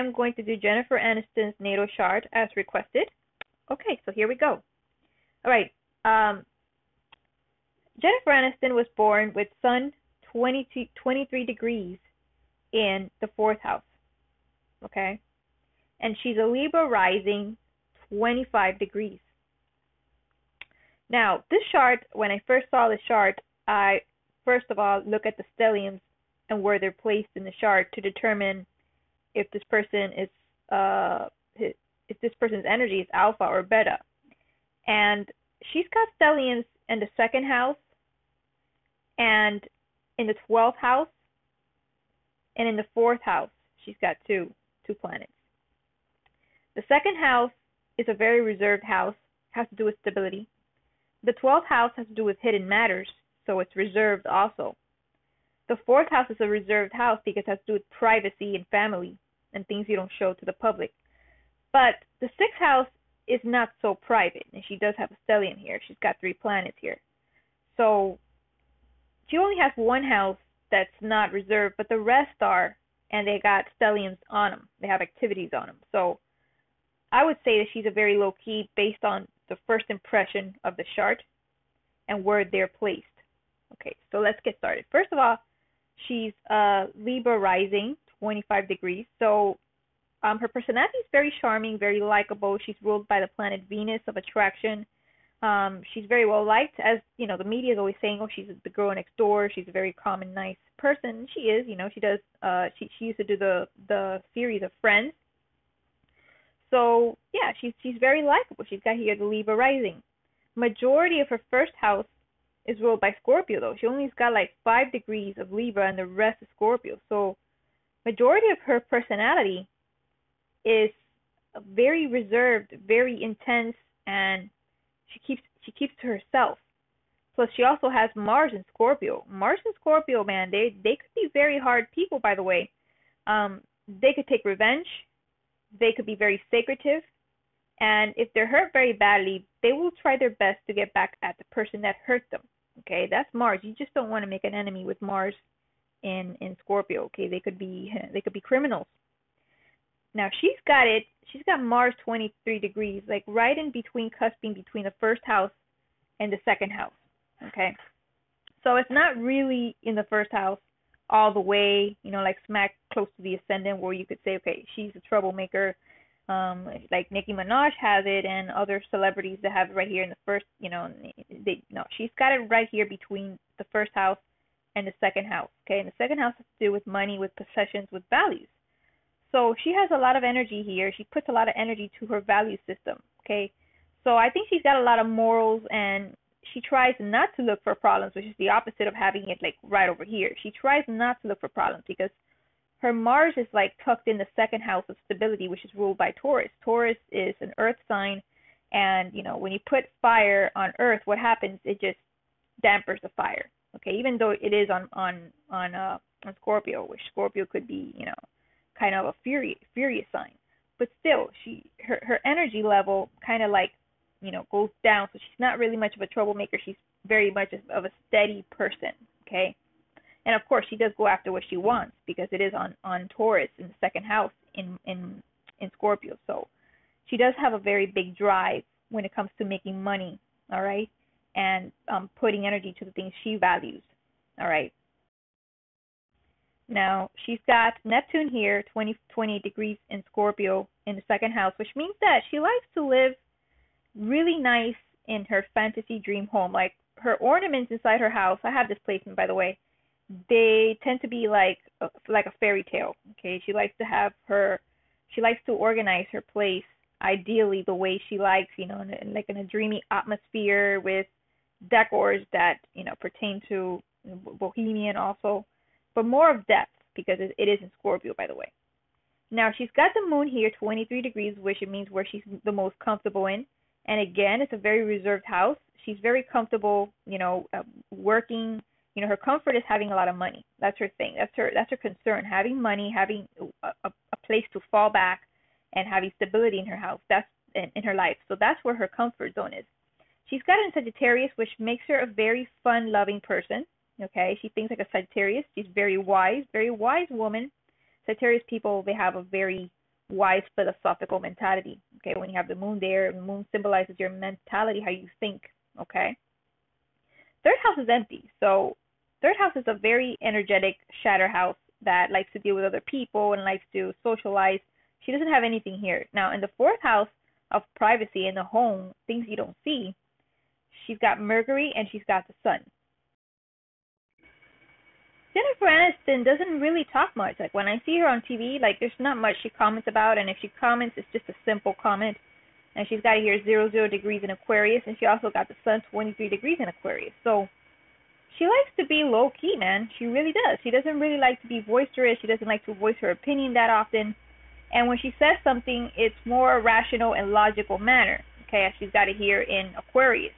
am going to do Jennifer Aniston's NATO shard as requested. Okay, so here we go. All right. Jennifer Aniston was born with Sun 23 degrees in the 4th house. Okay. And she's a Libra rising 25 degrees. Now, this chart, when I first saw the chart, I first of all look at the stelliums and where they're placed in the chart to determine if this person is if this person's energy is alpha or beta. And she's got stelliums in the 2nd house and in the 12th house and in the 4th house. She's got two planets. The 2nd house is a very reserved house, has to do with stability. The 12th house has to do with hidden matters, so it's reserved also. The 4th house is a reserved house because it has to do with privacy and family and things you don't show to the public. But the 6th house is not so private, and she does have a stellium here. She's got 3 planets here. So she only has 1 house that's not reserved, but the rest are, and they got stelliums on them. They have activities on them. So I would say that she's a very low-key based on the first impression of the chart and where they're placed. Okay, so let's get started. First of all, she's Libra rising, 25 degrees. So her personality is very charming, very likable. She's ruled by the planet Venus of attraction. She's very well liked, as you know. The media is always saying, "Oh, she's the girl next door. She's a very calm and nice person." She is, you know. She does. She used to do the series of Friends. So yeah, she's very likable. She's got here the Libra rising. Majority of her first house is ruled by Scorpio, though. She only's got like 5 degrees of Libra, and the rest is Scorpio. So majority of her personality is very reserved, very intense, and she keeps to herself. Plus, she also has Mars in Scorpio. Mars and Scorpio, man, they could be very hard people, by the way. They could take revenge. They could be very secretive. And if they're hurt very badly, they will try their best to get back at the person that hurt them. Okay, that's Mars. You just don't want to make an enemy with Mars in Scorpio. Okay, they could be criminals. Now, she's got it. She's got Mars 23 degrees, like right in between, cusping between the 1st house and the 2nd house. Okay, so it's not really in the 1st house all the way, you know, like smack close to the ascendant, where you could say, okay, she's a troublemaker. Like Nicki Minaj has it, and other celebrities that have it right here in the 1st, you know, she's got it right here between the 1st house and the 2nd house. Okay, and the 2nd house has to do with money, with possessions, with values. So she has a lot of energy here. She puts a lot of energy to her value system, okay? So I think she's got a lot of morals, and she tries not to look for problems, which is the opposite of having it, like, right over here. She tries not to look for problems because her Mars is, like, tucked in the 2nd house of stability, which is ruled by Taurus. Taurus is an earth sign, and, you know, when you put fire on earth, what happens? It just dampers the fire, okay? Even though it is on Scorpio, which Scorpio could be, you know, kind of a furious sign, but still her energy level kind of like, you know, goes down. So she's not really much of a troublemaker. She's very much of a steady person, okay? And of course, she does go after what she wants because it is on Taurus in the 2nd house in Scorpio. So she does have a very big drive when it comes to making money, all right, and putting energy to the things she values, all right. Now, she's got Neptune here, 28 degrees in Scorpio in the 2nd house, which means that she likes to live really nice in her fantasy dream home. Like, her ornaments inside her house, I have this placement, by the way, they tend to be like a fairy tale, okay? She likes to organize her place ideally the way she likes, you know, like in a dreamy atmosphere with decors that, you know, pertain to bohemian also. But more of depth, because it is in Scorpio, by the way. Now, she's got the moon here, 23 degrees, which it means where she's the most comfortable in. And again, it's a very reserved house. She's very comfortable, you know, working. You know, her comfort is having a lot of money. That's her thing. That's her concern, having money, having a place to fall back, and having stability in her house, that's in her life. So that's where her comfort zone is. She's got it in Sagittarius, which makes her a very fun-loving person. Okay, she thinks like a Sagittarius. She's very wise woman. Sagittarius people, they have a very wise philosophical mentality. Okay, when you have the moon there, the moon symbolizes your mentality, how you think. Okay, third house is empty. So third house is a very energetic shatter house that likes to deal with other people and likes to socialize. She doesn't have anything here. Now, in the fourth house of privacy in the home, things you don't see, she's got Mercury and she's got the sun. Jennifer Aniston doesn't really talk much. Like, when I see her on TV, like, there's not much she comments about. And if she comments, it's just a simple comment. And she's got here 00 degrees in Aquarius. And she also got the sun 23 degrees in Aquarius. So she likes to be low-key, man. She really does. She doesn't really like to be boisterous. She doesn't like to voice her opinion that often. And when she says something, it's more rational and logical manner. Okay, as she's got it here in Aquarius.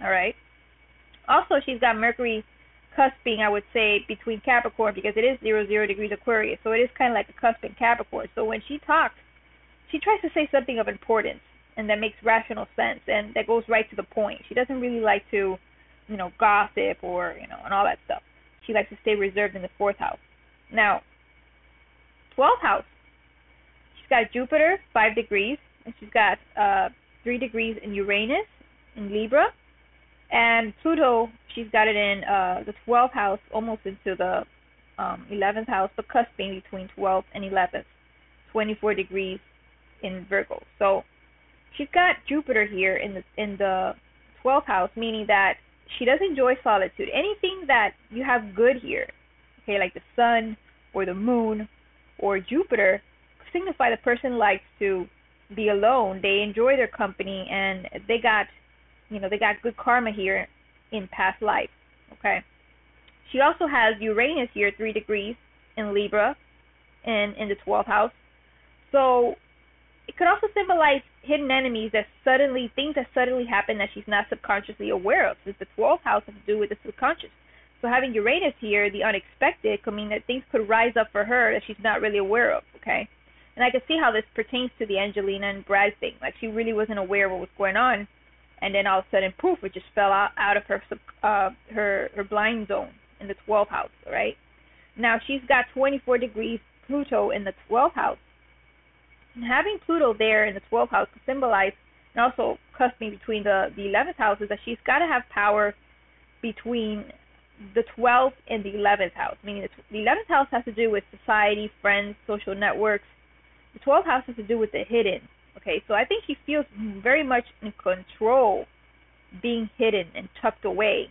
All right. Also, she's got Mercury cusping, I would say, between Capricorn, because it is 00 degrees Aquarius, so it is kind of like a cusp in Capricorn. So when she talks, she tries to say something of importance and that makes rational sense and that goes right to the point. She doesn't really like to, you know, gossip or, you know, and all that stuff. She likes to stay reserved in the fourth house. Now, 12th house, she's got Jupiter 5 degrees, and she's got 3 degrees in Uranus in Libra. And Pluto, she's got it in the 12th house, almost into the 11th house, but cusping between 12th and 11th, 24 degrees in Virgo. So she's got Jupiter here in the 12th house, meaning that she does enjoy solitude. Anything that you have good here, okay, like the sun or the moon or Jupiter, signify the person likes to be alone. They enjoy their company, and they got, you know, they got good karma here in past life, okay? She also has Uranus here, 3 degrees in Libra and in the 12th house. So it could also symbolize hidden enemies that suddenly, things that suddenly happen that she's not subconsciously aware of. Since the 12th house has to do with the subconscious. So having Uranus here, the unexpected, could mean that things could rise up for her that she's not really aware of, okay? And I can see how this pertains to the Angelina and Brad thing. Like, she really wasn't aware of what was going on. And then all of a sudden, poof, it just fell out of her blind zone in the 12th house, right? Now, she's got 24 degrees Pluto in the 12th house. And having Pluto there in the 12th house to symbolize, and also cusping between the 11th house, is that she's got to have power between the 12th and the 11th house. Meaning the 11th house has to do with society, friends, social networks. The 12th house has to do with the hidden. Okay, so I think she feels very much in control, being hidden and tucked away,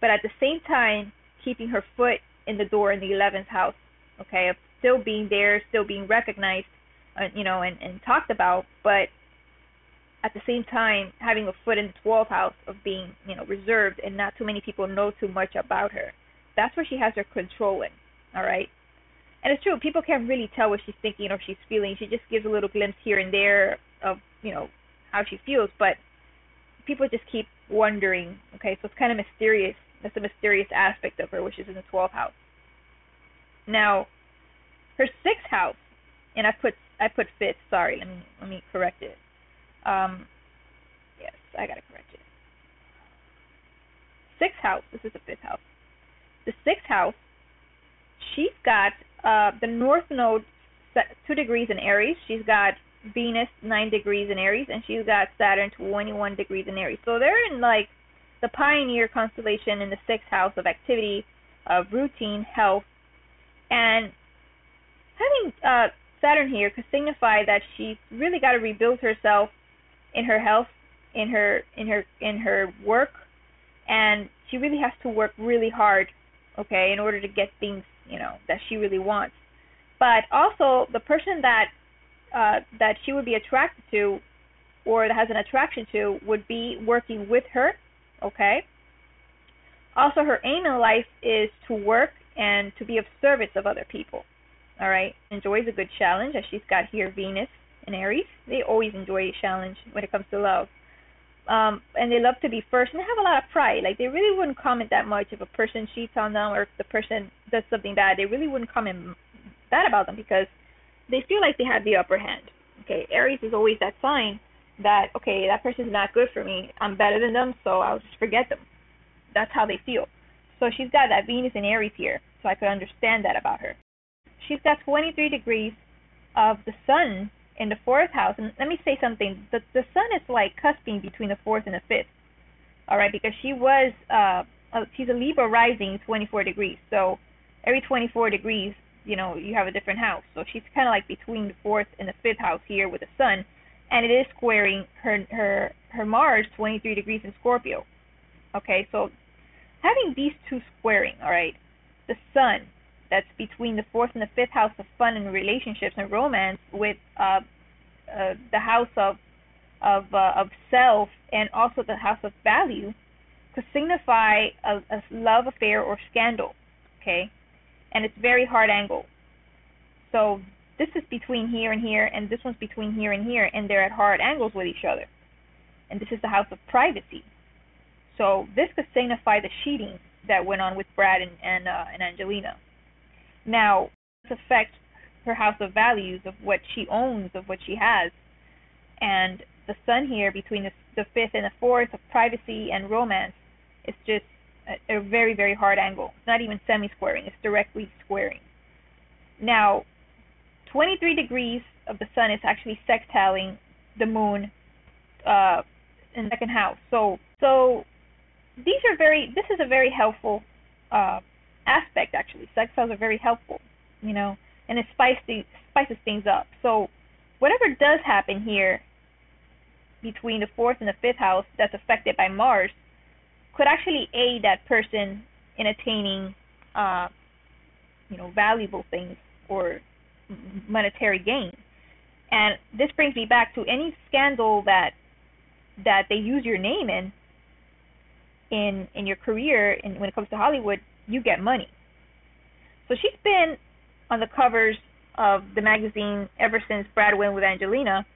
but at the same time, keeping her foot in the door in the 11th house, okay, of still being there, still being recognized, you know, and talked about, but at the same time, having a foot in the 12th house of being, you know, reserved and not too many people know too much about her. That's where she has her control in, all right? And it's true, people can't really tell what she's thinking or she's feeling. She just gives a little glimpse here and there of, you know, how she feels. But people just keep wondering, okay? So it's kind of mysterious. That's a mysterious aspect of her, which is in the 12th house. Now, her 6th house, and I put 5th. Sorry, let me correct it. Yes, I got to correct it. 6th house. This is the 5th house. The 6th house, she's got the North Node 2 degrees in Aries. She's got Venus 9 degrees in Aries, and she's got Saturn 21 degrees in Aries. So they're in like the Pioneer constellation in the 6th house of activity, of routine, health. And having Saturn here could signify that she's really got to rebuild herself in her health, in her work, and she really has to work really hard, okay, in order to get things, you know, that she really wants. But also, the person that she would be attracted to, or that has an attraction to, would be working with her, okay? Also, her aim in life is to work and to be of service of other people, all right? Enjoys a good challenge, as she's got here Venus and Aries. They always enjoy a challenge when it comes to love. And they love to be first, and they have a lot of pride. Like, they really wouldn't comment that much if a person cheats on them or if the person does something bad. They really wouldn't comment bad about them because they feel like they have the upper hand. Okay, Aries is always that sign that, okay, that person's not good for me. I'm better than them, so I'll just forget them. That's how they feel. So she's got that Venus and Aries here, so I could understand that about her. She's got 23 degrees of the sun in the fourth house. And let me say something. The sun is like cusping between the fourth and the fifth. All right, because she was she's a Libra rising 24 degrees. So every 24 degrees, you know, you have a different house. So she's kind of like between the fourth and the fifth house here with the sun, and it is squaring her Mars 23 degrees in Scorpio. Okay, so having these two squaring, all right, the sun that's between the fourth and the fifth house of fun and relationships and romance with the house of self and also the house of value, could signify a love affair or scandal, okay? And it's very hard angle. So this is between here and here, and this one's between here and here, and they're at hard angles with each other. And this is the house of privacy. So this could signify the cheating that went on with Brad and Angelina. Now, this affects her house of values, of what she owns, of what she has. And the sun here between the fifth and the fourth of privacy and romance is just a very, very hard angle. It's not even semi-squaring. It's directly squaring. Now, 23 degrees of the sun is actually sextiling the moon in the second house. So these are this is a very helpful aspect, actually. Sextiles are very helpful, you know, and it spices things up. So whatever does happen here between the fourth and the fifth house that's affected by Mars could actually aid that person in attaining, you know, valuable things or monetary gain. And this brings me back to any scandal that they use your name in your career, and when it comes to Hollywood, you get money. So she's been on the covers of the magazine ever since Brad went with Angelina.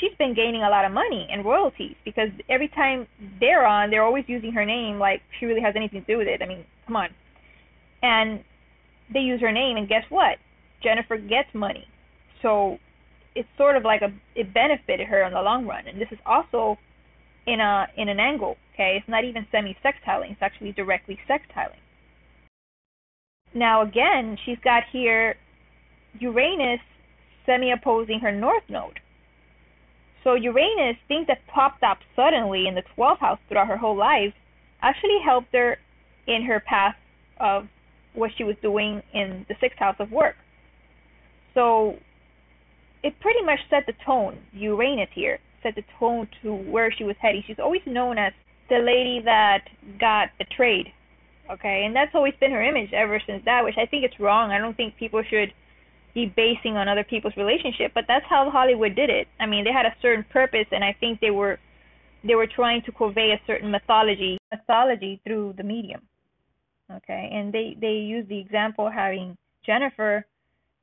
She's been gaining a lot of money and royalties because every time they're on, they're always using her name like she really has anything to do with it. I mean, come on. And they use her name, and guess what? Jennifer gets money. So it's sort of like it benefited her in the long run. And this is also in an angle, okay? It's not even semi-sextiling. It's actually directly sextiling. Now, again, she's got here Uranus semi-opposing her north node. So Uranus, things that popped up suddenly in the 12th house throughout her whole life, actually helped her in her path of what she was doing in the 6th house of work. So it pretty much set the tone. Uranus here set the tone to where she was heading. She's always known as the lady that got betrayed, okay? And that's always been her image ever since that, which I think it's wrong. I don't think people should be basing on other people's relationship, but that's how Hollywood did it. I mean, they had a certain purpose, and I think they were trying to convey a certain mythology through the medium, okay? And they used the example having Jennifer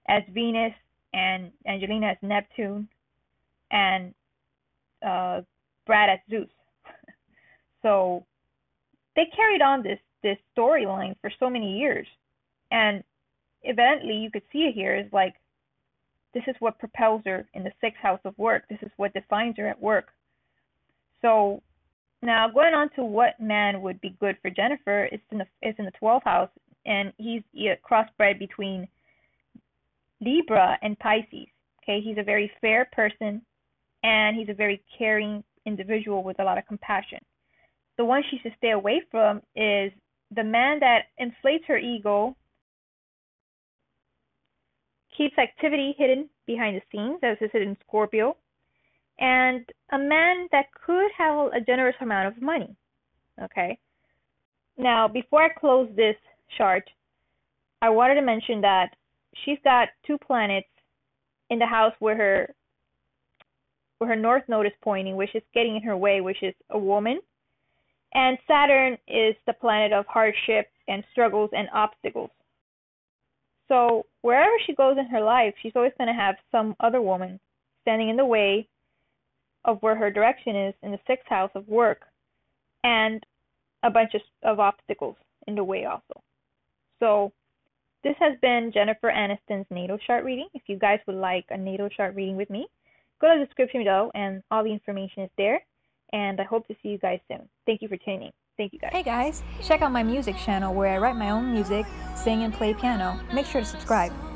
as Venus and Angelina as Neptune and Brad as Zeus. So they carried on this storyline for so many years, and evidently, you could see it here is like, this is what propels her in the 6th house of work. This is what defines her at work. So now going on to what man would be good for Jennifer, it's in the 12th house, and he's crossbred between Libra and Pisces. Okay, he's a very fair person, and he's a very caring individual with a lot of compassion. The one she should stay away from is the man that inflates her ego, keeps activity hidden behind the scenes, as is hidden Scorpio, and a man that could have a generous amount of money, okay? Now, before I close this chart, I wanted to mention that she's got two planets in the house where her north node is pointing, which is getting in her way, which is a woman, and Saturn is the planet of hardship and struggles and obstacles. So wherever she goes in her life, she's always going to have some other woman standing in the way of where her direction is in the 6th house of work, and a bunch of obstacles in the way also. So this has been Jennifer Aniston's natal chart reading. If you guys would like a natal chart reading with me, go to the description below and all the information is there. And I hope to see you guys soon. Thank you for tuning in. Thank you guys. Hey guys, check out my music channel where I write my own music, sing and play piano. Make sure to subscribe.